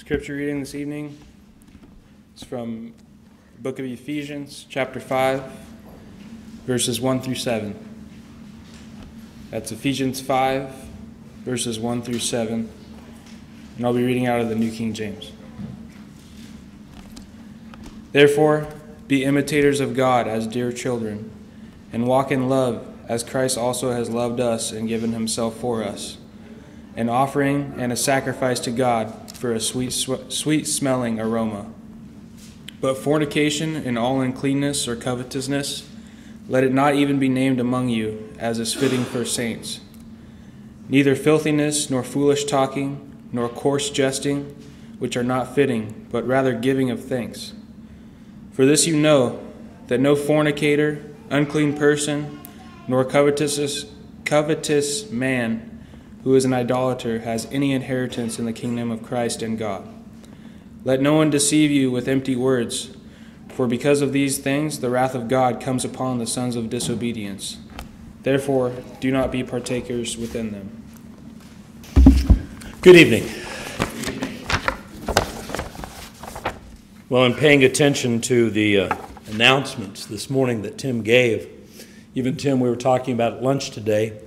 Scripture reading this evening is from the book of Ephesians, chapter 5, verses 1 through 7. That's Ephesians 5, verses 1 through 7, and I'll be reading out of the New King James. Therefore, be imitators of God as dear children, and walk in love as Christ also has loved us and given himself for us, an offering and a sacrifice to God for a sweet-smelling aroma. But fornication and all uncleanness or covetousness, let it not even be named among you, as is fitting for saints. Neither filthiness, nor foolish talking, nor coarse jesting, which are not fitting, but rather giving of thanks. For this you know, that no fornicator, unclean person, nor covetous man who is an idolater has any inheritance in the kingdom of Christ and God. Let no one deceive you with empty words, for because of these things the wrath of God comes upon the sons of disobedience. Therefore, do not be partakers within them. Good evening. Well, in paying attention to the announcements this morning that Tim gave, even Tim, we were talking about at lunch today,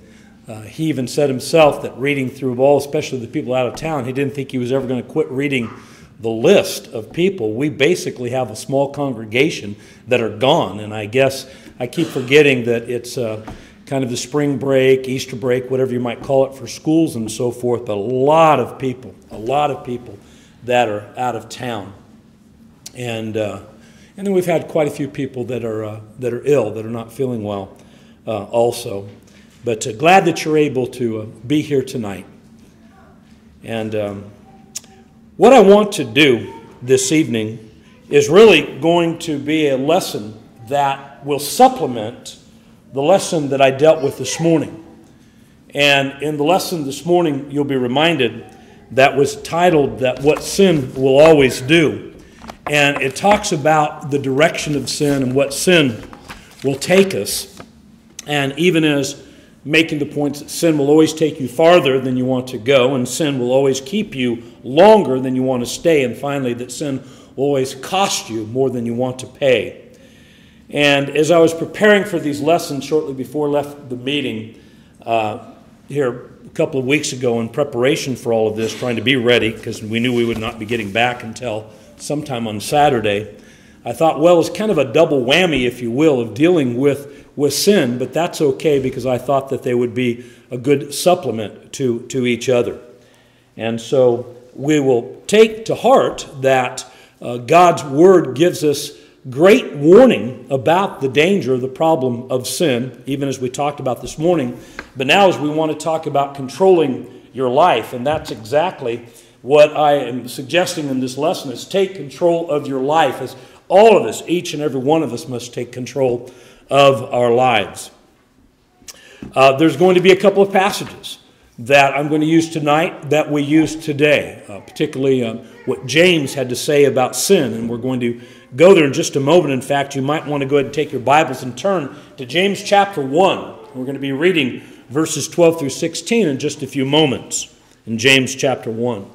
he even said himself that reading through all, especially the people out of town, he didn't think he was ever going to quit reading the list of people. We basically have a small congregation that are gone, and I guess I keep forgetting that it's kind of the spring break, Easter break, whatever you might call it for schools and so forth, but a lot of people that are out of town. And then we've had quite a few people that are ill, that are not feeling well also. But glad that you're able to be here tonight. And what I want to do this evening is really going to be a lesson that will supplement the lesson that I dealt with this morning. And in the lesson this morning, you'll be reminded that was titled that What Sin Will Always Do. And it talks about the direction of sin and what sin will take us, and even as making the point that sin will always take you farther than you want to go, and sin will always keep you longer than you want to stay, and finally that sin will always cost you more than you want to pay. And as I was preparing for these lessons shortly before I left the meeting here a couple of weeks ago in preparation for all of this, trying to be ready because we knew we would not be getting back until sometime on Saturday, I thought, well, it's kind of a double whammy, if you will, of dealing with sin, but that's okay because I thought that they would be a good supplement to each other. And so we will take to heart that God's Word gives us great warning about the danger, the problem of sin, even as we talked about this morning. But now as we want to talk about controlling your life, and that's exactly what I am suggesting in this lesson is take control of your life, as all of us, each and every one of us, must take control of our lives. There's going to be a couple of passages that I'm going to use tonight that we use today, particularly what James had to say about sin, and we're going to go there in just a moment. In fact, you might want to go ahead and take your Bibles and turn to James chapter 1. We're going to be reading verses 12 through 16 in just a few moments in James chapter 1.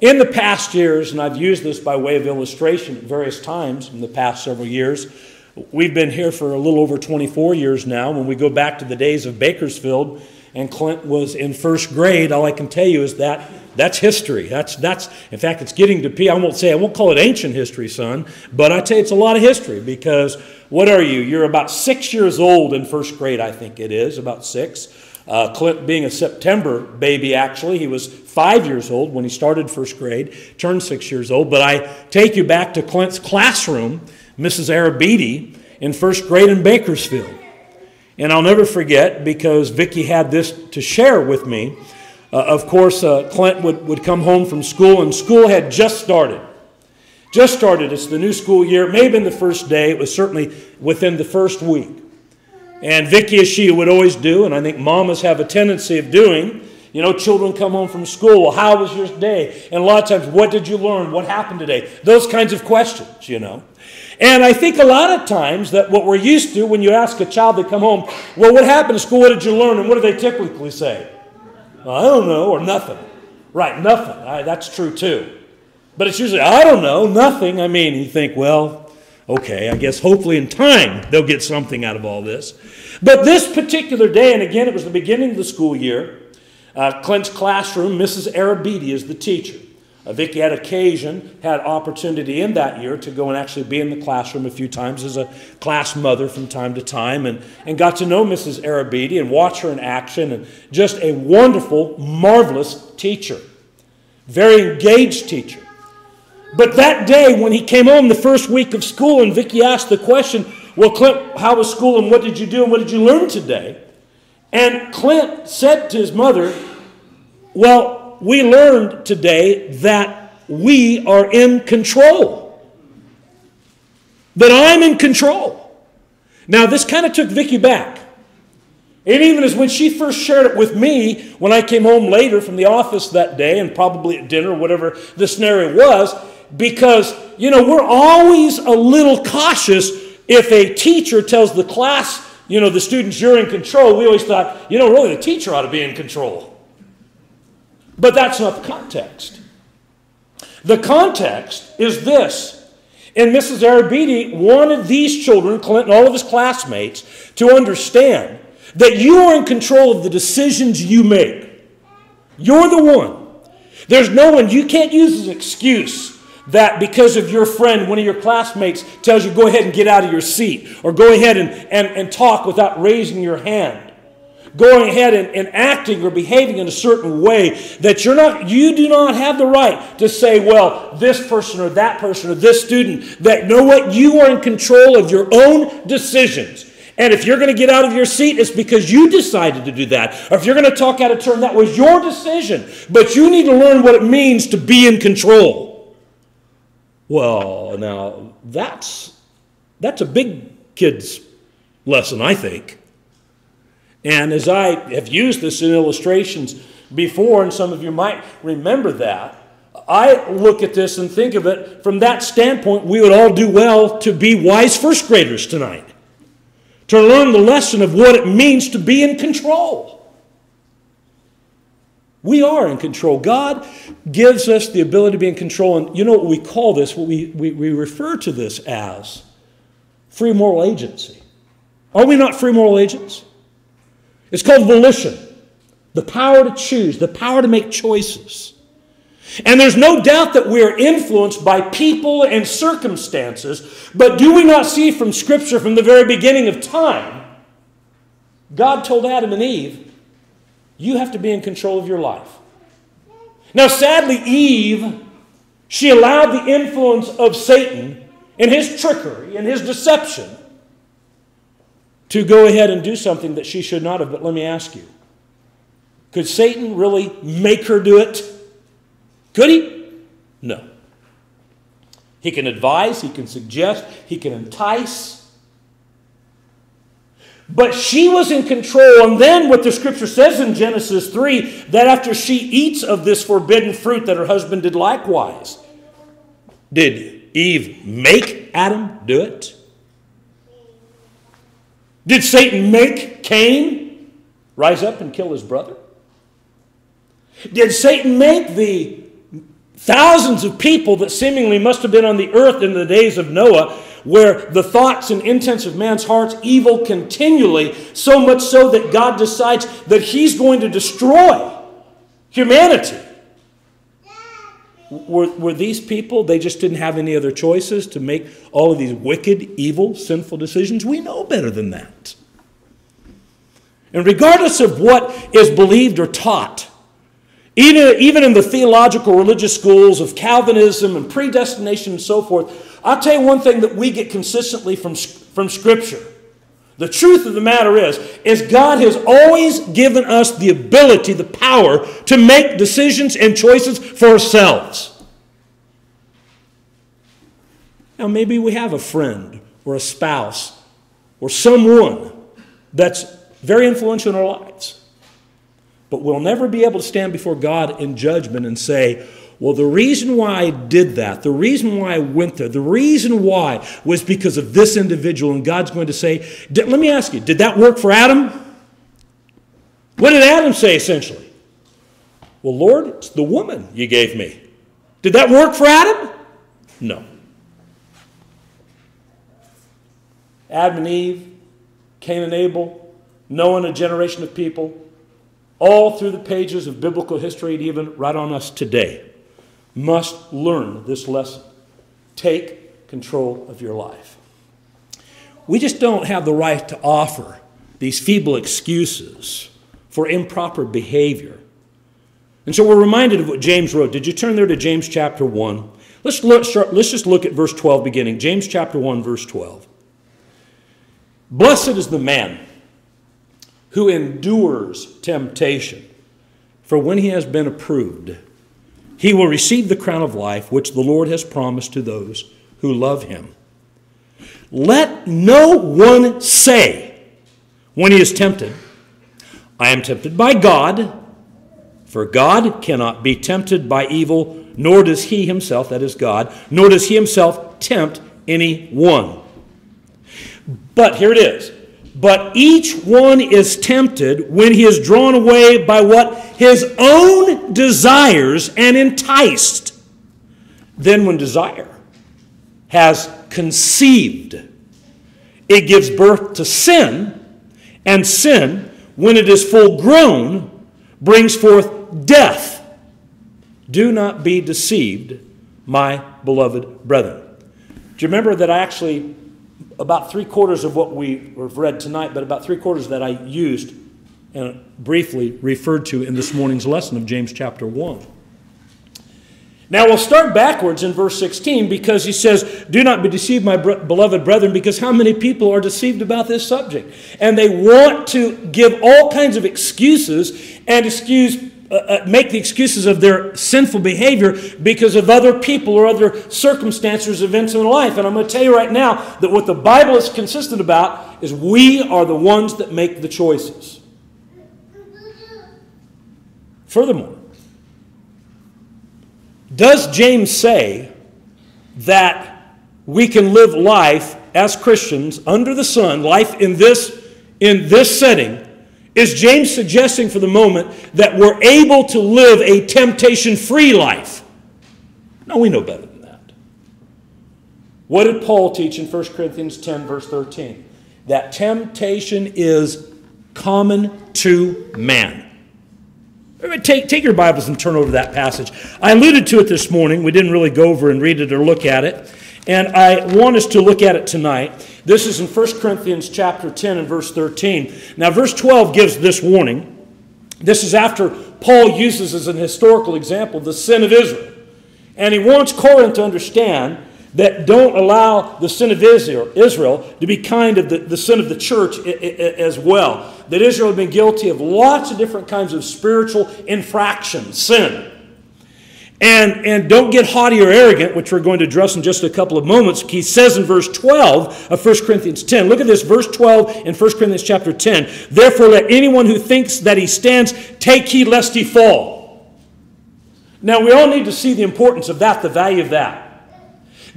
In the past years, and I've used this by way of illustration at various times in the past several years, we've been here for a little over 24 years now. When we go back to the days of Bakersfield and Clint was in first grade, all I can tell you is that that's history. That's in fact, it's getting to be, I won't call it ancient history, son, but I tell you it's a lot of history because what are you? You're about 6 years old in first grade, I think it is, about six. Clint being a September baby, actually, he was 5 years old when he started first grade, turned 6 years old. But I take you back to Clint's classroom, Mrs. Arabedian, in first grade in Bakersfield. And I'll never forget because Vicki had this to share with me. Of course, Clint would come home from school, and school had just started. It's the new school year. It may have been the first day. It was certainly within the first week. And Vicki, as she would always do, and I think mamas have a tendency of doing, you know, children come home from school, well, how was your day? And a lot of times, what did you learn? What happened today? Those kinds of questions, you know. And I think a lot of times that what we're used to when you ask a child to come home, well, what happened at school? What did you learn? And what do they typically say? Well, I don't know, or nothing. Right, nothing. That's true too. But it's usually, I don't know, nothing. I mean, you think, well, okay, I guess hopefully in time they'll get something out of all this. But this particular day, and again, it was the beginning of the school year, Clint's classroom, Mrs. Arabedian is the teacher. Vicki had opportunity in that year to go and actually be in the classroom a few times as a class mother from time to time, and got to know Mrs. Arabedian and watch her in action, and just a wonderful, marvelous teacher. Very engaged teacher. But that day when he came home the first week of school and Vicki asked the question, well, Clint, how was school and what did you do and what did you learn today? And Clint said to his mother, well, we learned today that we are in control. That I'm in control. Now, this kind of took Vicki back. And even as when she first shared it with me, when I came home later from the office that day, and probably at dinner, whatever the scenario was, because, you know, we're always a little cautious if a teacher tells the class, you know, the students, you're in control. We always thought, you know, really the teacher ought to be in control. But that's not the context. The context is this. And Mrs. Arabedian wanted these children, Clint and all of his classmates, to understand that you are in control of the decisions you make. You're the one. There's no one. You can't use as an excuse that because of your friend, one of your classmates tells you, go ahead and get out of your seat. Or go ahead and talk without raising your hand. Going ahead and acting or behaving in a certain way, that you do not have the right to say, well, this person or that person or this student, that know what? You are in control of your own decisions. And if you're going to get out of your seat, it's because you decided to do that. Or if you're going to talk out of turn, that was your decision. But you need to learn what it means to be in control. Well, now, that's a big kid's lesson, I think. And as I have used this in illustrations before, and some of you might remember that, I look at this and think of it from that standpoint. We would all do well to be wise first graders tonight, to learn the lesson of what it means to be in control. We are in control. God gives us the ability to be in control. And you know what we call this, what we refer to this as free moral agency. Are we not free moral agents? It's called volition, the power to choose, the power to make choices. And there's no doubt that we are influenced by people and circumstances, but do we not see from Scripture from the very beginning of time, God told Adam and Eve, you have to be in control of your life. Now, sadly, Eve, she allowed the influence of Satan and his trickery and his deception to go ahead and do something that she should not have. But let me ask you, could Satan really make her do it? Could he? No. He can advise, he can suggest, he can entice. But she was in control, and then what the Scripture says in Genesis 3, that after she eats of this forbidden fruit, that her husband did likewise. Did Eve make Adam do it? Did Satan make Cain rise up and kill his brother? Did Satan make the thousands of people that seemingly must have been on the earth in the days of Noah, where the thoughts and intents of man's hearts evil continually, so much so that God decides that he's going to destroy humanity? Were these people, they just didn't have any other choices to make all of these wicked, evil, sinful decisions? We know better than that. And regardless of what is believed or taught, even in the theological religious schools of Calvinism and predestination and so forth, I'll tell you one thing that we get consistently from Scripture. The truth of the matter is God has always given us the ability, the power to make decisions and choices for ourselves. Now, maybe we have a friend or a spouse or someone that's very influential in our lives. But we'll never be able to stand before God in judgment and say, well, the reason why I did that, the reason why I went there, the reason why was because of this individual. And God's going to say, let me ask you, did that work for Adam? What did Adam say, essentially? Well, Lord, it's the woman you gave me. Did that work for Adam? No. Adam and Eve, Cain and Abel, Noah and a generation of people, all through the pages of biblical history and even right on us today, must learn this lesson. Take control of your life. We just don't have the right to offer these feeble excuses for improper behavior. And so we're reminded of what James wrote. Did you turn there to James chapter 1? Let's just look at verse 12 beginning. James chapter 1, verse 12. Blessed is the man who endures temptation, for when he has been approved, he will receive the crown of life which the Lord has promised to those who love him. Let no one say when he is tempted, I am tempted by God, for God cannot be tempted by evil, nor does he himself, that is God, nor does he himself tempt anyone. But here it is. But each one is tempted when he is drawn away by what? His own desires and enticed. Then when desire has conceived, it gives birth to sin, and sin, when it is full grown, brings forth death. Do not be deceived, my beloved brethren. Do you remember that I actually... about three-quarters of what we read tonight, but about three-quarters that I used and briefly referred to in this morning's lesson of James chapter 1. Now, we'll start backwards in verse 16 because he says, do not be deceived, my beloved brethren, because how many people are deceived about this subject? And they want to give all kinds of excuses and make the excuses of their sinful behavior because of other people or other circumstances, events in life. And I'm going to tell you right now that what the Bible is consistent about is we are the ones that make the choices. Furthermore, does James say that we can live life as Christians under the sun, life in this setting? Is James suggesting for the moment that we're able to live a temptation-free life? No, we know better than that. What did Paul teach in 1 Corinthians 10, verse 13? That temptation is common to man. Take your Bibles and turn over that passage. I alluded to it this morning. We didn't really go over and read it or look at it. And I want us to look at it tonight. This is in 1 Corinthians chapter 10 and verse 13. Now, verse 12 gives this warning. This is after Paul uses as an historical example the sin of Israel. And he wants Corinth to understand that don't allow the sin of Israel to be kind of the sin of the church as well. That Israel had been guilty of lots of different kinds of spiritual infractions, sin. And don't get haughty or arrogant, which we're going to address in just a couple of moments. He says in verse 12 of 1 Corinthians 10, look at this, verse 12 in 1 Corinthians chapter 10, therefore let anyone who thinks that he stands take heed lest he fall. Now we all need to see the importance of that, the value of that.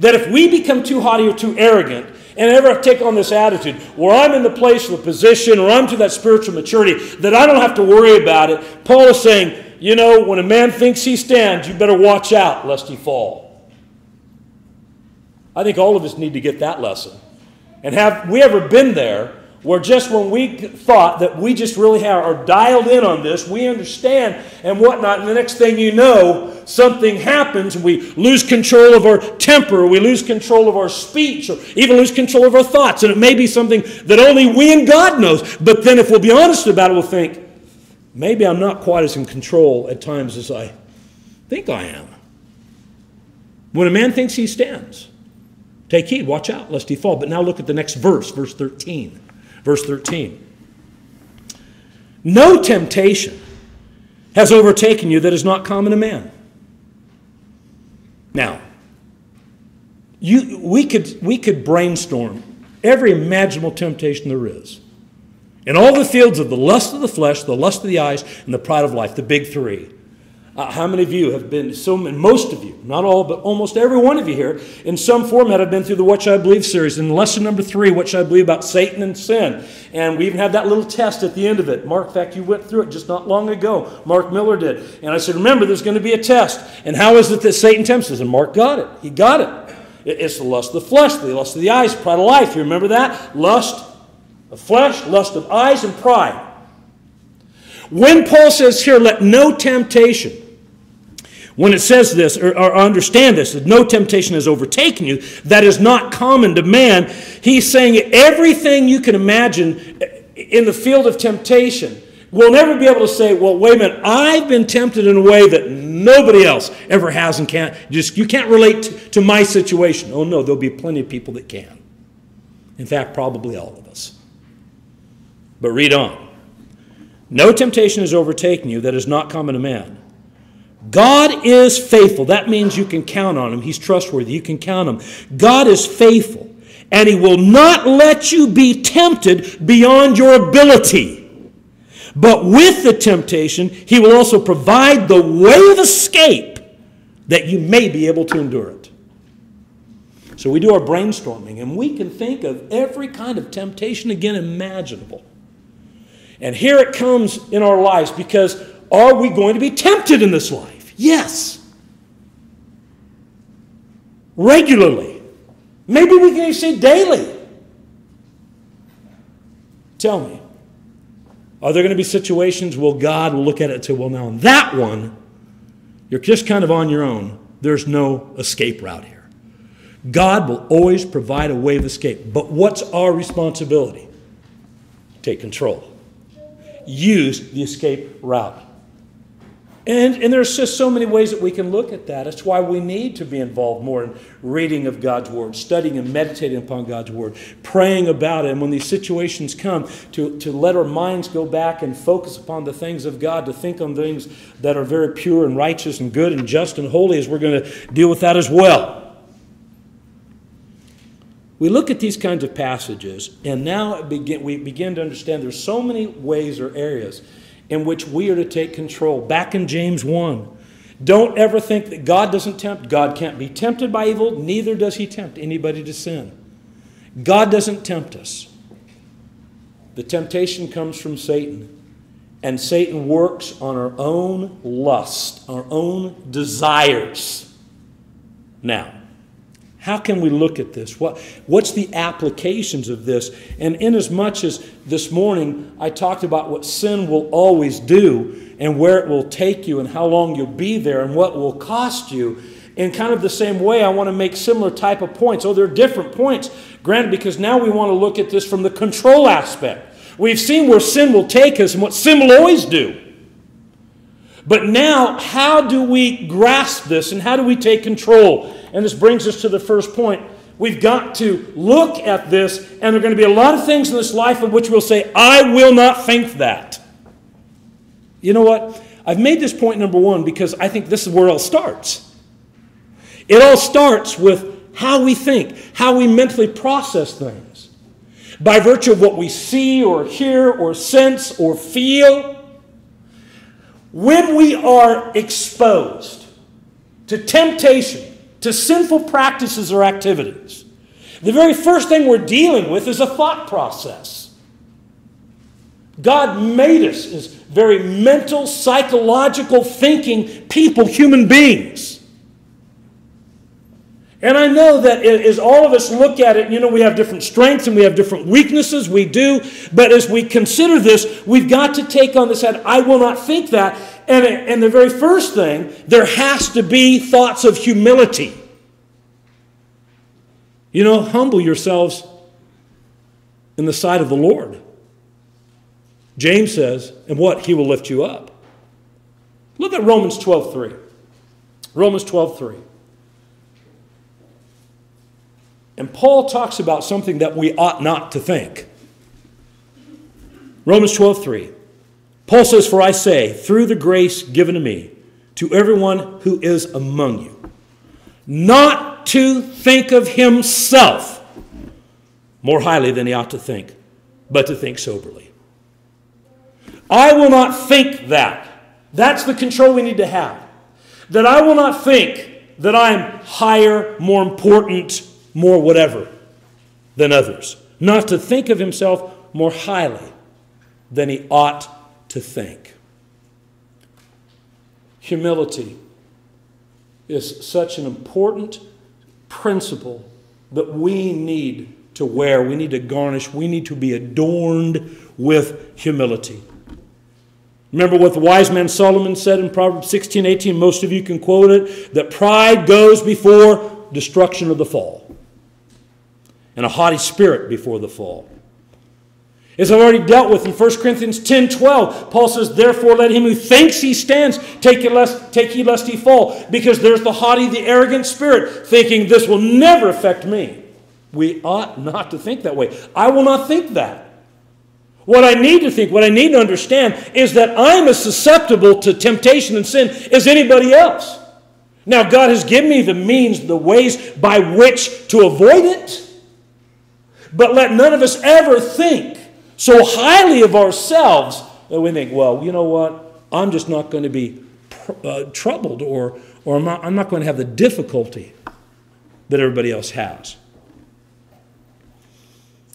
That if we become too haughty or too arrogant and ever take on this attitude, well, I'm in the place or the position or I'm to that spiritual maturity that I don't have to worry about it, Paul is saying, you know, when a man thinks he stands, you better watch out lest he fall. I think all of us need to get that lesson. And have we ever been there where just when we thought that we just really are dialed in on this, we understand and whatnot, and the next thing you know, something happens and we lose control of our temper, or we lose control of our speech, or even lose control of our thoughts. And it may be something that only we and God knows. But then if we'll be honest about it, we'll think, maybe I'm not quite as in control at times as I think I am. When a man thinks he stands, take heed, watch out, lest he fall. But now look at the next verse, verse 13. Verse 13. No temptation has overtaken you that is not common to man. Now, we could brainstorm every imaginable temptation there is. In all the fields of the lust of the flesh, the lust of the eyes, and the pride of life, the big three. How many of you have been, most of you, not all, but almost every one of you here, in some format have been through the What Should I Believe series. In lesson number 3, What Should I Believe About Satan and Sin? And we even had that little test at the end of it. Mark, in fact, you went through it just not long ago. Mark Miller did. And I said, remember, there's going to be a test. And how is it that Satan tempts us? And Mark got it. He got it. It's the lust of the flesh, the lust of the eyes, pride of life. You remember that? Lust of flesh, lust of eyes, and pride. When Paul says here, let no temptation, when it says this, or understand this, that no temptation has overtaken you, that is not common to man, he's saying everything you can imagine in the field of temptation, we'll never be able to say, well, wait a minute, I've been tempted in a way that nobody else ever has and can't. Just, you can't relate to my situation. Oh no, there'll be plenty of people that can. In fact, probably all of us. But read on. No temptation has overtaken you that is not common to man. God is faithful. That means you can count on him. He's trustworthy. You can count on him. God is faithful, and he will not let you be tempted beyond your ability. But with the temptation, he will also provide the way of escape that you may be able to endure it. So we do our brainstorming, and we can think of every kind of temptation, again, imaginable. And here it comes in our lives, because are we going to be tempted in this life? Yes. Regularly. Maybe we can even say daily. Tell me. Are there going to be situations where God will look at it and say, well, now in that one, you're just kind of on your own. There's no escape route here. God will always provide a way of escape. But what's our responsibility? Take control. Use the escape route. And there's just so many ways that we can look at that. That's why we need to be involved more in reading of God's Word, studying and meditating upon God's Word, praying about it. And when these situations come, to let our minds go back and focus upon the things of God, to think on things that are very pure and righteous and good and just and holy, as we're going to deal with that as well. We look at these kinds of passages, and now we begin to understand there's so many ways or areas in which we are to take control. Back in James 1, don't ever think that God doesn't tempt. God can't be tempted by evil, neither does he tempt anybody to sin. God doesn't tempt us. The temptation comes from Satan. And Satan works on our own lust, our own desires. Now, how can we look at this? What's the applications of this? And in as much as this morning I talked about what sin will always do and where it will take you and how long you'll be there and what will cost you, in kind of the same way I want to make similar type of points. Oh, they're different points, granted, because now we want to look at this from the control aspect. We've seen where sin will take us and what sin will always do. But now, how do we grasp this, and how do we take control? And this brings us to the first point. We've got to look at this, and there are going to be a lot of things in this life of which we'll say, I will not think that. You know what? I've made this point number one because I think this is where it all starts. It all starts with how we think, how we mentally process things. By virtue of what we see or hear or sense or feel, when we are exposed to temptation, to sinful practices or activities, the very first thing we're dealing with is a thought process. God made us as very mental, psychological thinking people, human beings. And I know that as all of us look at it, you know, we have different strengths and we have different weaknesses, we do. But as we consider this, we've got to take on this head, I will not think that. And the very first thing, there has to be thoughts of humility. You know, humble yourselves in the sight of the Lord. James says, and what? He will lift you up. Look at Romans 12:3. Romans 12:3. And Paul talks about something that we ought not to think. Romans 12:3. Paul says, for I say, through the grace given to me, to everyone who is among you, not to think of himself more highly than he ought to think, but to think soberly. I will not think that. That's the control we need to have. That I will not think that I am higher, more important, more whatever than others. Not to think of himself more highly than he ought to think. Humility is such an important principle that we need to wear, we need to garnish, we need to be adorned with humility. Remember what the wise man Solomon said in Proverbs 16:18. Most of you can quote it. That pride goes before destruction of the fall. And a haughty spirit before the fall. As I've already dealt with in 1 Corinthians 10:12, Paul says, therefore let him who thinks he stands take heed lest he fall. Because there's the haughty, the arrogant spirit thinking this will never affect me. We ought not to think that way. I will not think that. What I need to think, what I need to understand is that I'm as susceptible to temptation and sin as anybody else. Now, God has given me the means, the ways by which to avoid it. But let none of us ever think so highly of ourselves that we think, well, you know what? I'm just not going to be troubled or I'm not going to have the difficulty that everybody else has.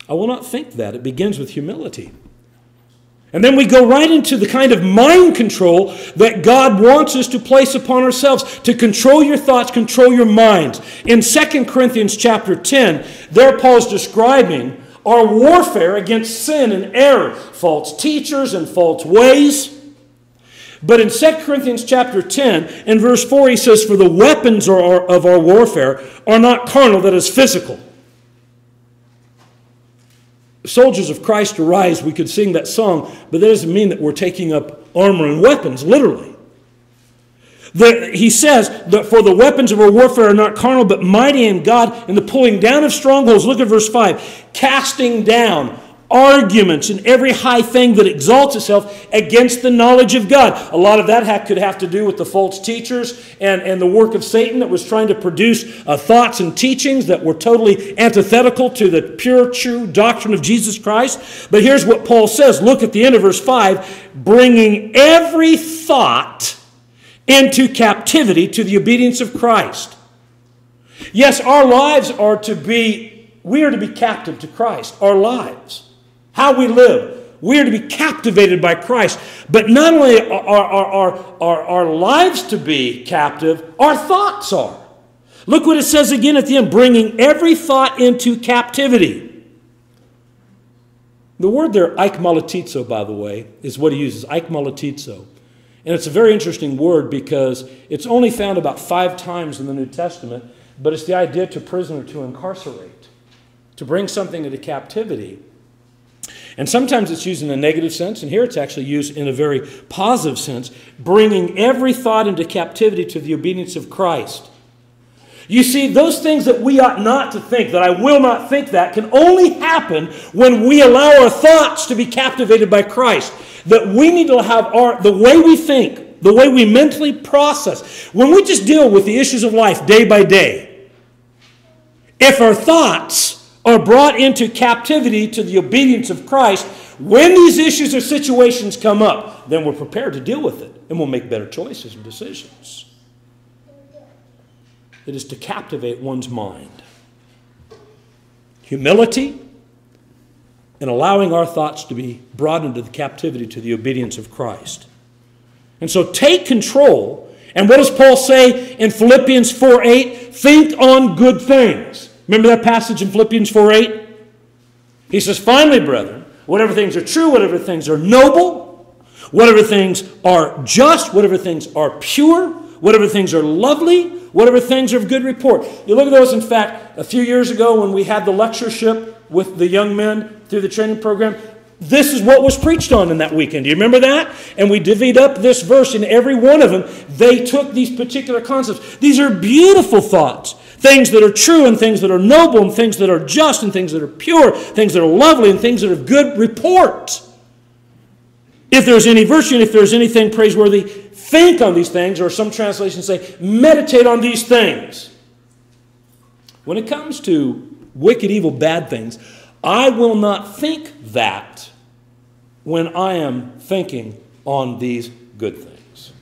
I will not think that. It begins with humility. And then we go right into the kind of mind control that God wants us to place upon ourselves, to control your thoughts, control your minds. In 2 Corinthians chapter 10, there Paul's describing our warfare against sin and error, false teachers and false ways. But in 2 Corinthians chapter 10 and verse 4, he says, for the weapons of our warfare are not carnal, that is physical. Soldiers of Christ arise, we could sing that song, but that doesn't mean that we're taking up armor and weapons, literally. He says that for the weapons of our warfare are not carnal, but mighty in God, in the pulling down of strongholds. Look at verse 5. Casting down arguments and every high thing that exalts itself against the knowledge of God. A lot of that could have to do with the false teachers and the work of Satan that was trying to produce thoughts and teachings that were totally antithetical to the pure, true doctrine of Jesus Christ. But here's what Paul says. Look at the end of verse 5. Bringing every thought into captivity to the obedience of Christ. Yes, our lives are to be, we are to be captive to Christ. Our lives. How we live. We are to be captivated by Christ. But not only are our lives to be captive, our thoughts are. Look what it says again at the end, bringing every thought into captivity. The word there, eikmalatizo, by the way, is what he uses, eikmalatizo. And it's a very interesting word because it's only found about 5 times in the New Testament, but it's the idea to prison or to incarcerate, to bring something into captivity. And sometimes it's used in a negative sense, and here it's actually used in a very positive sense, bringing every thought into captivity to the obedience of Christ. You see, those things that we ought not to think, that I will not think that, can only happen when we allow our thoughts to be captivated by Christ. That we need to have the way we think, the way we mentally process. When we just deal with the issues of life day by day, if our thoughts are brought into captivity to the obedience of Christ, when these issues or situations come up, then we're prepared to deal with it, and we'll make better choices and decisions. It is to captivate one's mind. Humility and allowing our thoughts to be brought into the captivity to the obedience of Christ. And so take control. And what does Paul say in Philippians 4:8? Think on good things. Remember that passage in Philippians 4:8? He says, finally, brethren, whatever things are true, whatever things are noble, whatever things are just, whatever things are pure, whatever things are lovely, whatever things are of good report. You look at those. In fact, a few years ago when we had the lectureship with the young men through the training program, this is what was preached on in that weekend. Do you remember that? And we divvied up this verse in every one of them. They took these particular concepts. These are beautiful thoughts. Things that are true and things that are noble and things that are just and things that are pure, things that are lovely and things that are of good report. If there's any virtue and if there's anything praiseworthy, think on these things, or some translations say, meditate on these things. When it comes to wicked, evil, bad things, I will not think that when I am thinking on these good things.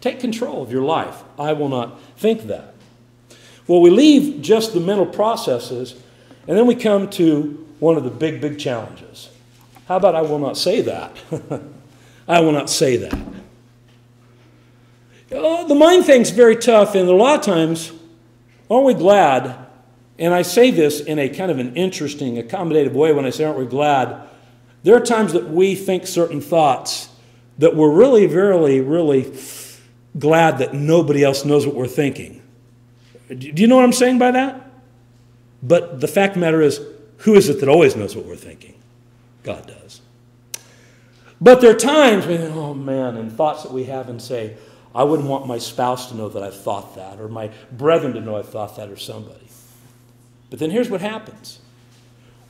Take control of your life. I will not think that. Well, we leave just the mental processes, and then we come to one of the big, big challenges. How about I will not say that? I will not say that. Oh, the mind thing's very tough, and a lot of times, aren't we glad, and I say this in a kind of an interesting, accommodative way when I say, aren't we glad? There are times that we think certain thoughts that we're really, really, really glad that nobody else knows what we're thinking. Do you know what I'm saying by that? But the fact of the matter is, who is it that always knows what we're thinking? God does. But there are times when, oh man, and thoughts that we have and say, I wouldn't want my spouse to know that I've thought that, or my brethren to know I've thought that, or somebody. But then here's what happens.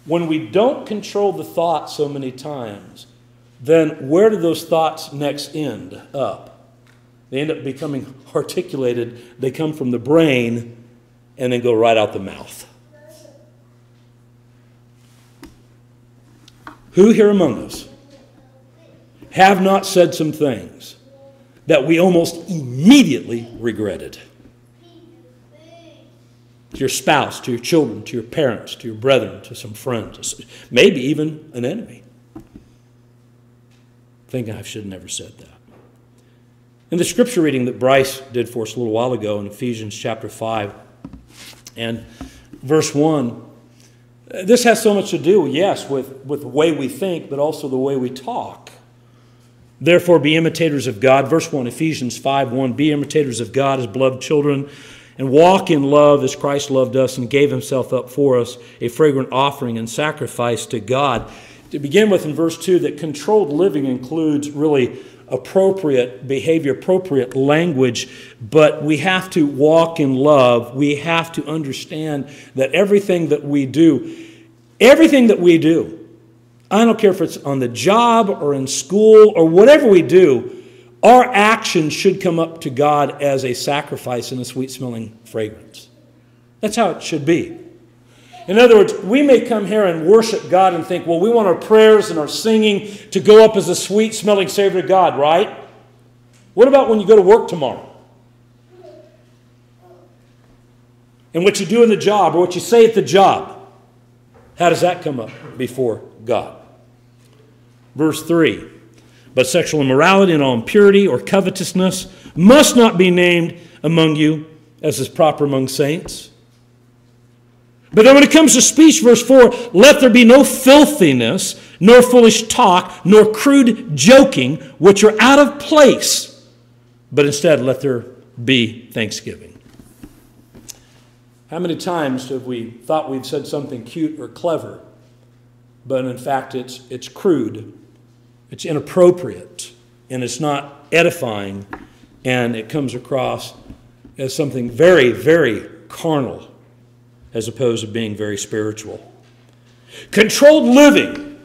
When we don't control the thought so many times, then where do those thoughts next end up? They end up becoming articulated. They come from the brain and then go right out the mouth. Who here among us have not said some things that we almost immediately regretted? To your spouse, to your children, to your parents, to your brethren, to some friends, maybe even an enemy. Thinking I should have never said that. In the scripture reading that Bryce did for us a little while ago in Ephesians chapter 5 and verse 1, this has so much to do, yes, with the way we think, but also the way we talk. Therefore, be imitators of God. Verse 1, Ephesians 5, 1, be imitators of God as beloved children, and walk in love as Christ loved us and gave himself up for us, a fragrant offering and sacrifice to God. To begin with in verse 2, that controlled living includes really appropriate behavior, appropriate language, but we have to walk in love. We have to understand that everything that we do, I don't care if it's on the job or in school or whatever we do, our action should come up to God as a sacrifice and a sweet-smelling fragrance. That's how it should be. In other words, we may come here and worship God and think, well, we want our prayers and our singing to go up as a sweet-smelling savor to God, right? What about when you go to work tomorrow? And what you do in the job or what you say at the job, how does that come up before God? Verse 3, but sexual immorality and all impurity or covetousness must not be named among you as is proper among saints. But then when it comes to speech, verse 4, let there be no filthiness, nor foolish talk, nor crude joking, which are out of place, but instead let there be thanksgiving. How many times have we thought we'd said something cute or clever, but in fact it's crude, it's inappropriate, and it's not edifying, and it comes across as something very, very carnal as opposed to being very spiritual. Controlled living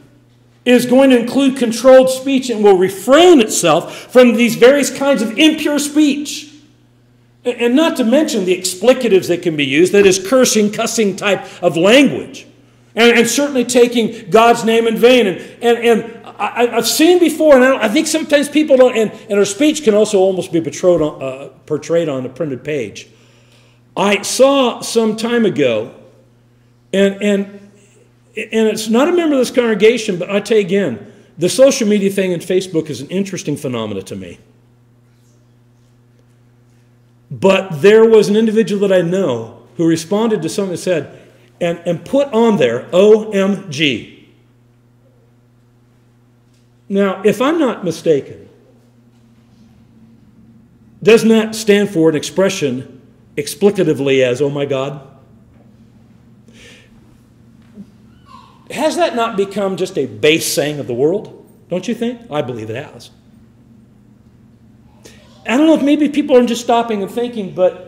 is going to include controlled speech and will refrain itself from these various kinds of impure speech. And not to mention the explicatives that can be used, that is cursing, cussing type of language. And certainly taking God's name in vain. And I've seen before, and I think sometimes people don't, and our speech can also almost be portrayed on a printed page. I saw some time ago, and it's not a member of this congregation, but I tell you again, the social media thing and Facebook is an interesting phenomena to me. But there was an individual that I know who responded to something that said, and put on there, OMG. Now, if I'm not mistaken, doesn't that stand for an expression explicatively as, oh my God? Has that not become just a base saying of the world? Don't you think? I believe it has. I don't know if maybe people are just stopping and thinking, but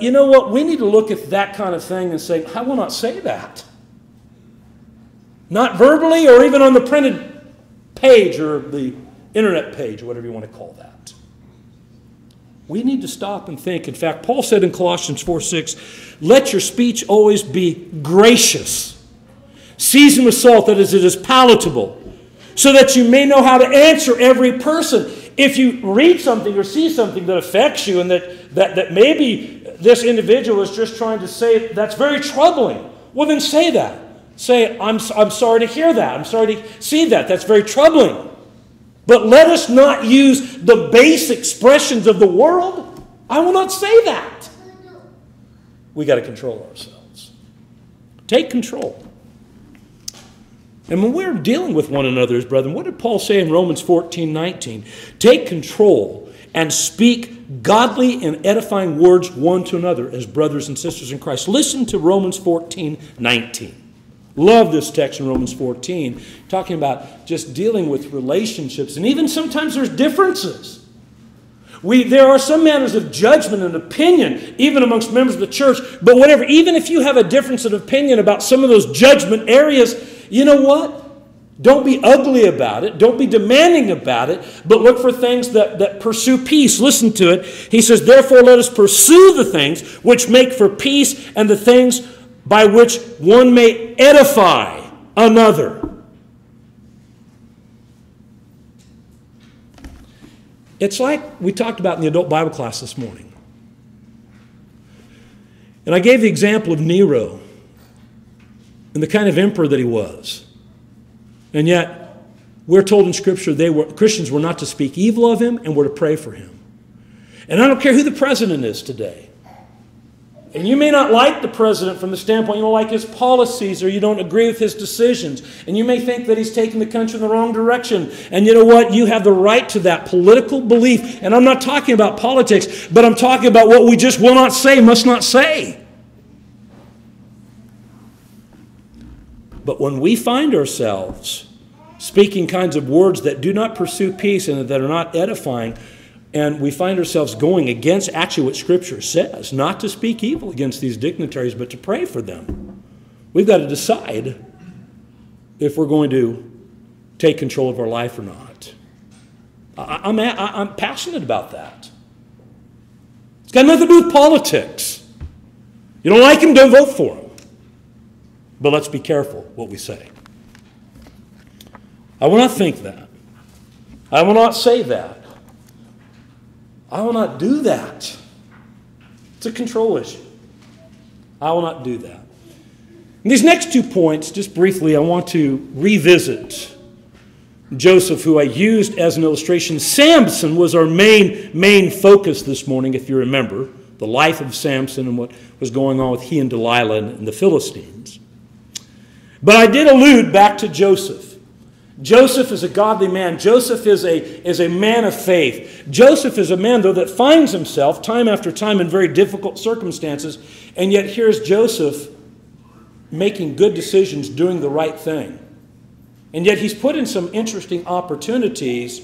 you know what? We need to look at that kind of thing and say, I will not say that. Not verbally or even on the printed page or the internet page or whatever you want to call that. We need to stop and think. In fact, Paul said in Colossians 4:6, let your speech always be gracious, seasoned with salt, that is, it is palatable, so that you may know how to answer every person. If you read something or see something that affects you and that maybe this individual is just trying to say that's very troubling, well, then say that. Say, I'm sorry to hear that. I'm sorry to see that. That's very troubling. But let us not use the base expressions of the world. I will not say that. We got to control ourselves. Take control. And when we're dealing with one another as brethren, what did Paul say in Romans 14:19? Take control and speak godly and edifying words one to another as brothers and sisters in Christ. Listen to Romans 14:19. Love this text in Romans 14, talking about just dealing with relationships. And even sometimes there's differences. There are some matters of judgment and opinion, even amongst members of the church. But whatever, even if you have a difference of opinion about some of those judgment areas, you know what? Don't be ugly about it. Don't be demanding about it. But look for things that pursue peace. Listen to it. He says, therefore, let us pursue the things which make for peace and the things by which one may edify another. It's like we talked about in the adult Bible class this morning. And I gave the example of Nero and the kind of emperor that he was. And yet, we're told in Scripture Christians were not to speak evil of him and were to pray for him. And I don't care who the president is today. And you may not like the president from the standpoint you don't like his policies or you don't agree with his decisions. And you may think that he's taking the country in the wrong direction. And you know what? You have the right to that political belief. And I'm not talking about politics, but I'm talking about what we just will not say, must not say. But when we find ourselves speaking kinds of words that do not pursue peace and that are not edifying, and we find ourselves going against actually what Scripture says, not to speak evil against these dignitaries, but to pray for them. We've got to decide if we're going to take control of our life or not. I'm passionate about that. It's got nothing to do with politics. You don't like him, don't vote for him. But let's be careful what we say. I will not think that. I will not say that. I will not do that. It's a control issue. I will not do that. And these next 2 points, just briefly, I want to revisit Joseph, who I used as an illustration. Samson was our main focus this morning, if you remember, the life of Samson and what was going on with he and Delilah and the Philistines. But I did allude back to Joseph. Joseph is a godly man. Joseph is a man of faith. Joseph is a man, though, that finds himself time after time in very difficult circumstances, and yet here's Joseph making good decisions, doing the right thing. And yet he's put in some interesting opportunities,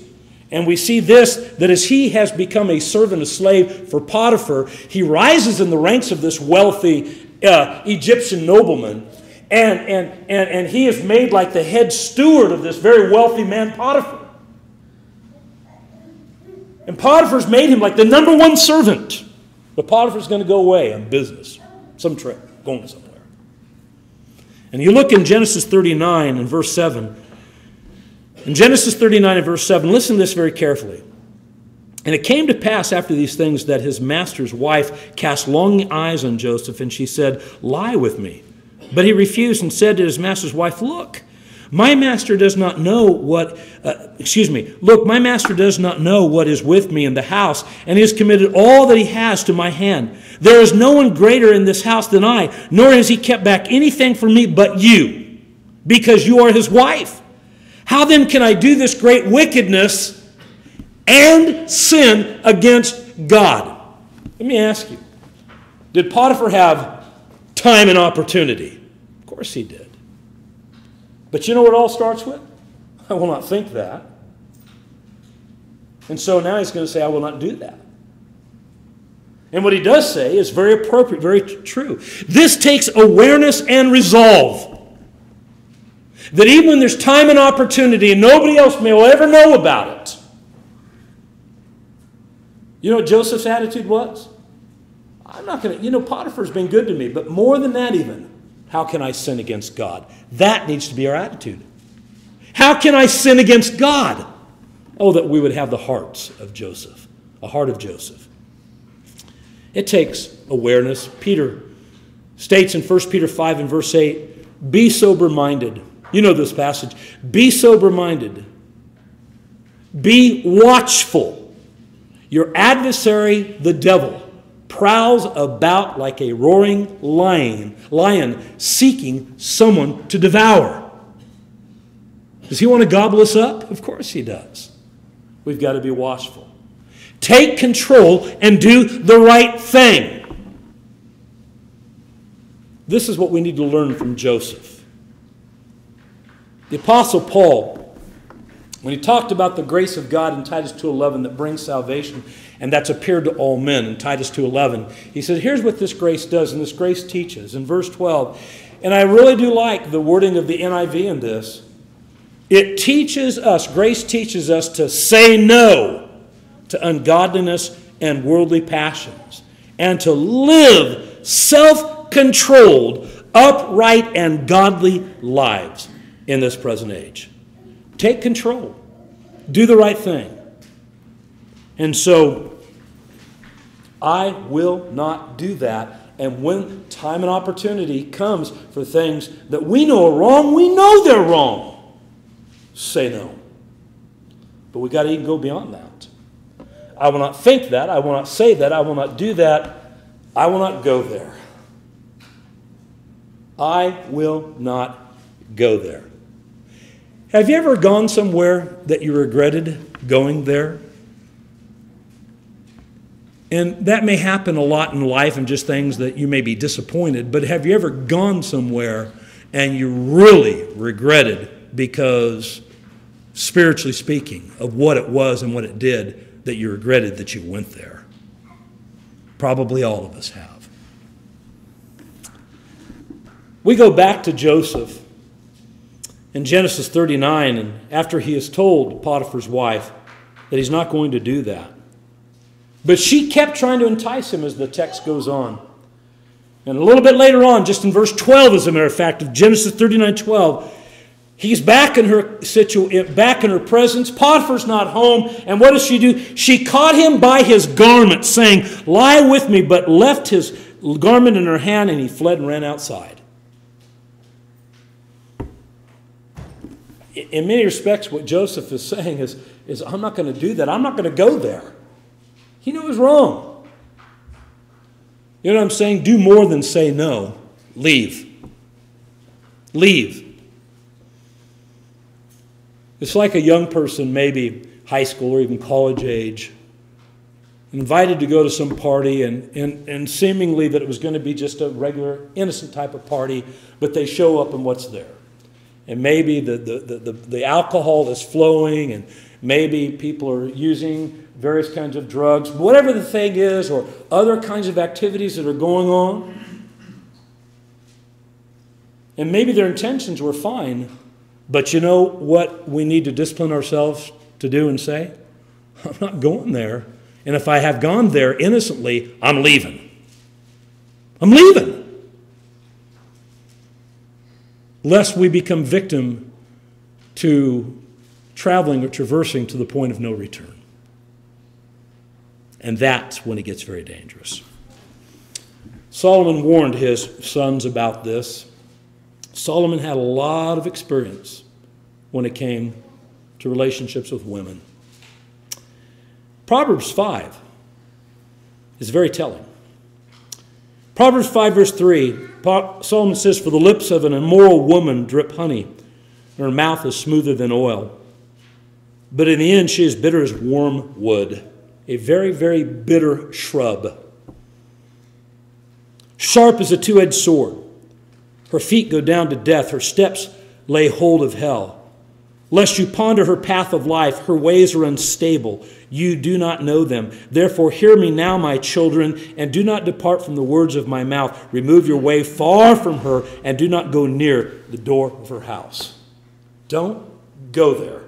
and we see this, that as he has become a servant, a slave for Potiphar, he rises in the ranks of this wealthy Egyptian nobleman, and he is made like the head steward of this very wealthy man, Potiphar. And Potiphar's made him like the number one servant. But Potiphar's going to go away on business, some trip, going somewhere. And you look in Genesis 39 and verse 7. In Genesis 39 and verse 7, listen to this very carefully. And it came to pass after these things that his master's wife cast longing eyes on Joseph, and she said, "Lie with me." But he refused and said to his master's wife, "Look, my master does not know what, my master does not know what is with me in the house, and he has committed all that he has to my hand. There is no one greater in this house than I, nor has he kept back anything from me but you, because you are his wife. How then can I do this great wickedness and sin against God?" Let me ask you, did Potiphar have time and opportunity? Of course he did. But you know what it all starts with? I will not think that. And so now he's going to say, I will not do that. And what he does say is very appropriate, very true. This takes awareness and resolve. That even when there's time and opportunity and nobody else may will ever know about it. You know what Joseph's attitude was? I'm not going to, Potiphar's been good to me, but more than that even, how can I sin against God? That needs to be our attitude. How can I sin against God? Oh, that we would have the hearts of Joseph, a heart of Joseph. It takes awareness. Peter states in 1 Peter 5 and verse 8, be sober-minded. You know this passage. Be sober-minded. Be watchful. Your adversary, the devil, prowls about like a roaring lion seeking someone to devour. Does he want to gobble us up? Of course he does. We've got to be watchful. Take control and do the right thing. This is what we need to learn from Joseph. The Apostle Paul, when he talked about the grace of God in Titus 2:11 that brings salvation, and that's appeared to all men in Titus 2:11, he said, here's what this grace does, and this grace teaches. In verse 12, and I really do like the wording of the NIV in this, it teaches us, grace teaches us to say no to ungodliness and worldly passions, and to live self-controlled, upright, and godly lives in this present age. Take control. Do the right thing. And so, I will not do that. And when time and opportunity comes for things that we know are wrong, we know they're wrong. Say no. But we've got to even go beyond that. I will not think that. I will not say that. I will not do that. I will not go there. I will not go there. Have you ever gone somewhere that you regretted going there? And that may happen a lot in life and just things that you may be disappointed, but have you ever gone somewhere and you really regretted because, spiritually speaking, of what it was and what it did, that you regretted that you went there? Probably all of us have. We go back to Joseph in Genesis 39, and after he is told, Potiphar's wife, that he's not going to do that. But she kept trying to entice him as the text goes on. And a little bit later on, just in verse 12, as a matter of fact, of Genesis 39:12, he's back in her presence. Potiphar's not home. And what does she do? She caught him by his garment, saying, lie with me, but left his garment in her hand, and he fled and ran outside. In many respects, what Joseph is saying is I'm not going to do that. I'm not going to go there. He knew it was wrong. You know what I'm saying? Do more than say no. Leave. Leave. It's like a young person, maybe high school or even college age, invited to go to some party and seemingly that it was going to be just a regular, innocent type of party, but they show up and what's there? And maybe the alcohol is flowing, and maybe people are using various kinds of drugs, whatever the thing is, or other kinds of activities that are going on. And maybe their intentions were fine. But you know what we need to discipline ourselves to do and say? I'm not going there. And if I have gone there innocently, I'm leaving. I'm leaving. Lest we become victim to traveling or traversing to the point of no return. And that's when it gets very dangerous. Solomon warned his sons about this. Solomon had a lot of experience when it came to relationships with women. Proverbs 5 is very telling. Proverbs 5 verse 3, Solomon says, for the lips of an immoral woman drip honey, and her mouth is smoother than oil. But in the end she is bitter as wormwood, a very, very bitter shrub. Sharp as a two-edged sword. Her feet go down to death. Her steps lay hold of hell. Lest you ponder her path of life, her ways are unstable. You do not know them. Therefore, hear me now, my children, and do not depart from the words of my mouth. Remove your way far from her, and do not go near the door of her house. Don't go there.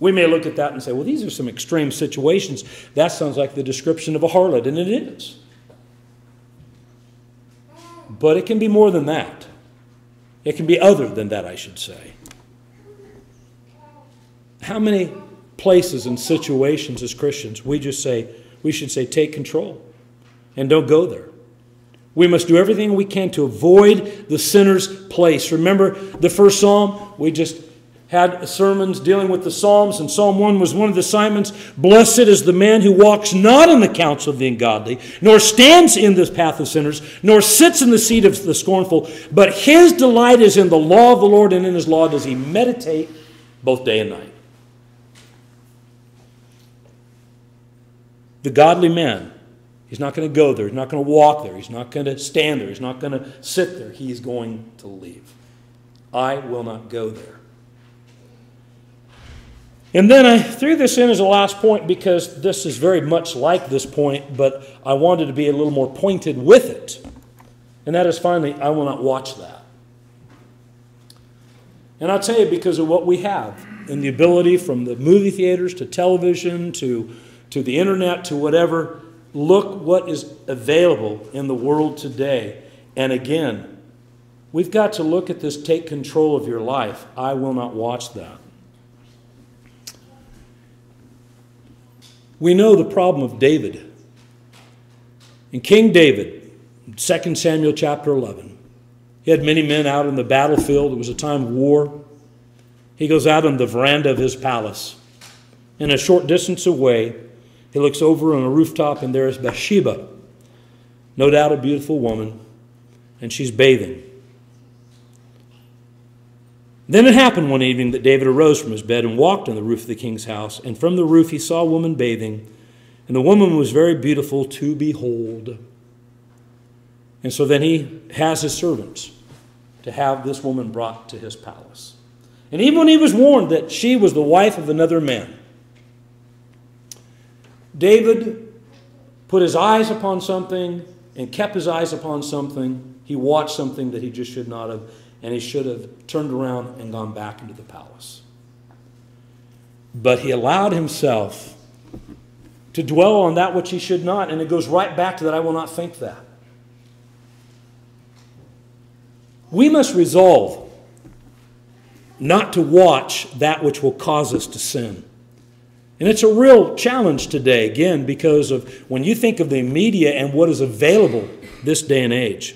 We may look at that and say, well, these are some extreme situations. That sounds like the description of a harlot, and it is. But it can be more than that. It can be other than that, I should say. How many places and situations as Christians we just say, we should say, take control and don't go there. We must do everything we can to avoid the sinner's place. Remember the first psalm? We just had sermons dealing with the Psalms, and Psalm 1 was one of the assignments. Blessed is the man who walks not in the counsel of the ungodly, nor stands in the path of sinners, nor sits in the seat of the scornful, but his delight is in the law of the Lord, and in his law does he meditate both day and night. The godly man, he's not going to go there, he's not going to walk there, he's not going to stand there, he's not going to sit there, he's going to leave. I will not go there. And then I threw this in as a last point because this is very much like this point, but I wanted to be a little more pointed with it. And that is finally, I will not watch that. And I'll tell you, because of what we have and the ability from the movie theaters to television to the internet to whatever, look what is available in the world today. And again, we've got to look at this, take control of your life. I will not watch that. We know the problem of David. And King David, 2 Samuel chapter 11, he had many men out on the battlefield. It was a time of war. He goes out on the veranda of his palace. And a short distance away, he looks over on a rooftop, and there is Bathsheba, no doubt a beautiful woman, and she's bathing. Then it happened one evening that David arose from his bed and walked on the roof of the king's house. And from the roof he saw a woman bathing. And the woman was very beautiful to behold. And so then he has his servants to have this woman brought to his palace. And even when he was warned that she was the wife of another man, David put his eyes upon something and kept his eyes upon something. He watched something that he just should not have. And he should have turned around and gone back into the palace. But he allowed himself to dwell on that which he should not. And it goes right back to that, I will not think that. We must resolve not to watch that which will cause us to sin. And it's a real challenge today, again, because of when you think of the media and what is available this day and age.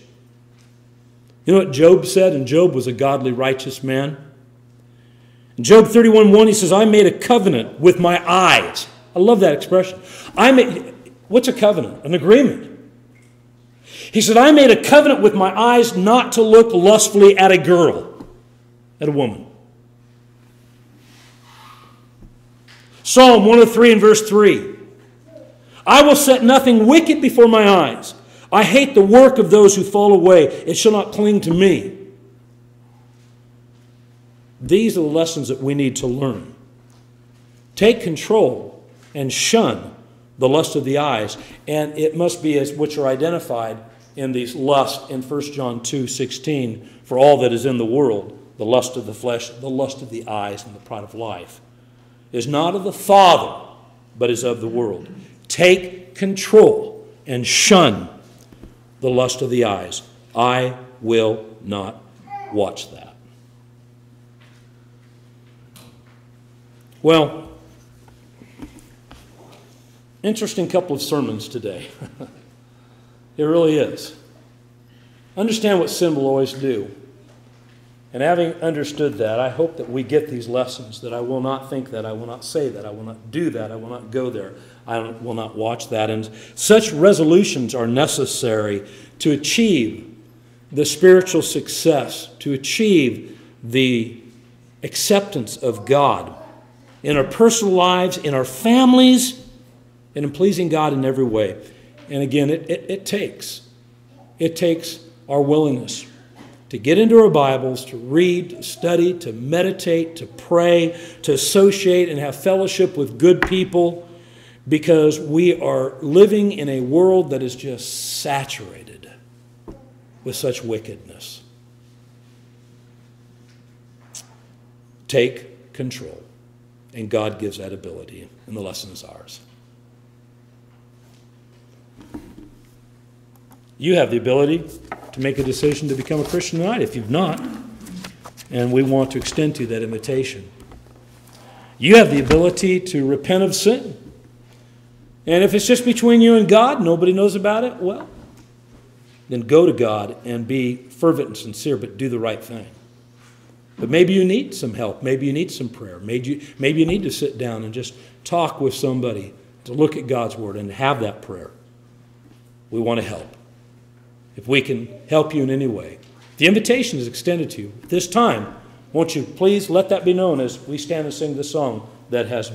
You know what Job said? And Job was a godly, righteous man. In Job 31:1, he says, I made a covenant with my eyes. I love that expression. What's a covenant? An agreement. He said, I made a covenant with my eyes not to look lustfully at a girl, at a woman. Psalm 103 and verse 3. I will set nothing wicked before my eyes. I hate the work of those who fall away. It shall not cling to me. These are the lessons that we need to learn. Take control and shun the lust of the eyes. And it must be as which are identified in these lusts in 1 John 2:16. For all that is in the world, the lust of the flesh, the lust of the eyes, and the pride of life, is not of the Father, but is of the world. Take control and shun the lust of the eyes. I will not watch that. Well, interesting couple of sermons today. It really is. Understand what sin will always do. And having understood that, I hope that we get these lessons, that I will not think that, I will not say that, I will not do that, I will not go there, I will not watch that. And such resolutions are necessary to achieve the spiritual success, to achieve the acceptance of God in our personal lives, in our families, and in pleasing God in every way. And again, it takes our willingness to get into our Bibles, to read, to study, to meditate, to pray, to associate and have fellowship with good people, because we are living in a world that is just saturated with such wickedness. Take control, and God gives that ability, and the lesson is ours. You have the ability to make a decision to become a Christian tonight if you've not. And we want to extend to you that invitation. You have the ability to repent of sin. And if it's just between you and God, nobody knows about it, well, then go to God and be fervent and sincere, but do the right thing. But maybe you need some help. Maybe you need some prayer. Maybe you need to sit down and just talk with somebody, to look at God's Word and have that prayer. We want to help. If we can help you in any way, the invitation is extended to you. This time, won't you please let that be known as we stand and sing the song that has been.